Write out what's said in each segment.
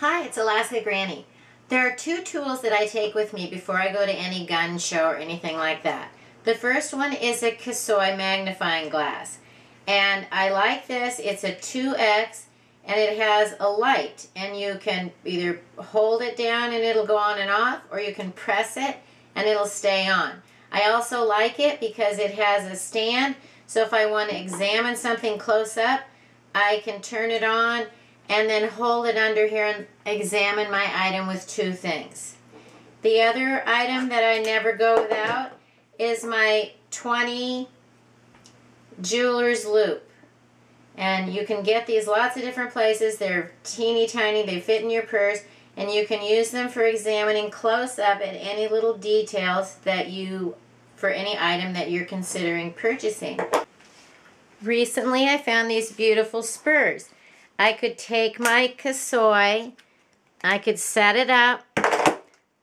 Hi, it's Alaska Granny. There are two tools that I take with me before I go to any gun show or anything like that. The first one is a Kassoy magnifying glass. And I like this. It's a 2x and it has a light. And you can either hold it down and it'll go on and off, or you can press it and it'll stay on. I also like it because it has a stand, so if I want to examine something close up, I can turn it on and then hold it under here and examine my item with two things. The other item that I never go without is my 20 jeweler's loop. And you can get these lots of different places. They're teeny tiny, they fit in your purse, and you can use them for examining close up at any little details that you, for any item that you're considering purchasing. Recently I found these beautiful spurs. I could take my Kassoy, I could set it up,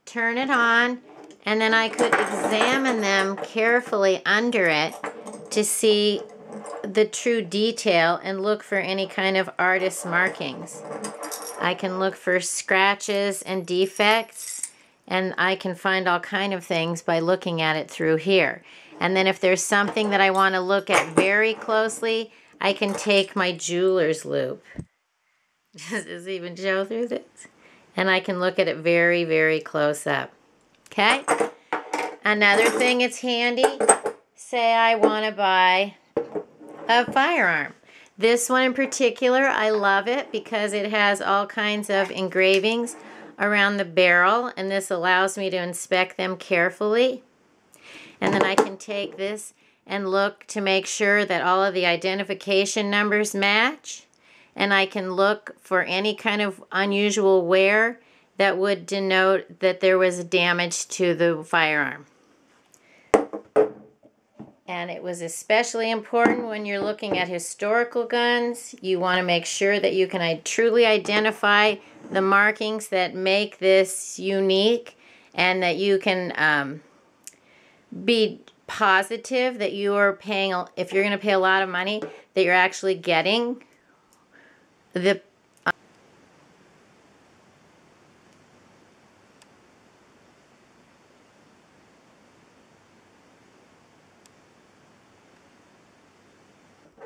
turn it on, and then I could examine them carefully under it to see the true detail and look for any kind of artist markings. I can look for scratches and defects, and I can find all kind of things by looking at it through here. And then if there's something that I want to look at very closely, I can take my jeweler's loop. Does this even show through this? And I can look at it very, very close up. Okay? Another thing it's handy, say I want to buy a firearm. This one in particular, I love it because it has all kinds of engravings around the barrel, and this allows me to inspect them carefully. And then I can take this and look to make sure that all of the identification numbers match, and I can look for any kind of unusual wear that would denote that there was damage to the firearm. And it was especially important when you're looking at historical guns. You want to make sure that you can truly identify the markings that make this unique, and that you can be positive that you are paying, if you're going to pay a lot of money, that you're actually getting the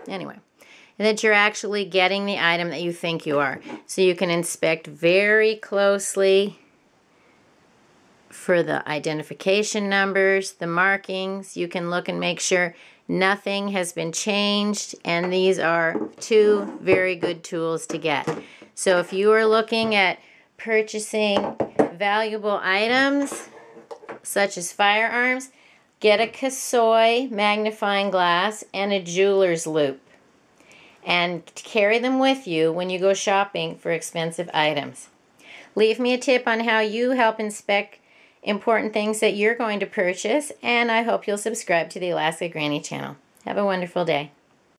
anyway, and that you're actually getting the item that you think you are. So you can inspect very closely for the identification numbers, the markings. You can look and make sure nothing has been changed, and these are two very good tools to get. So if you are looking at purchasing valuable items such as firearms, get a Kassoy magnifying glass and a jeweler's loop, and carry them with you when you go shopping for expensive items. Leave me a tip on how you help inspect important things that you're going to purchase, and I hope you'll subscribe to the Alaska Granny channel. Have a wonderful day.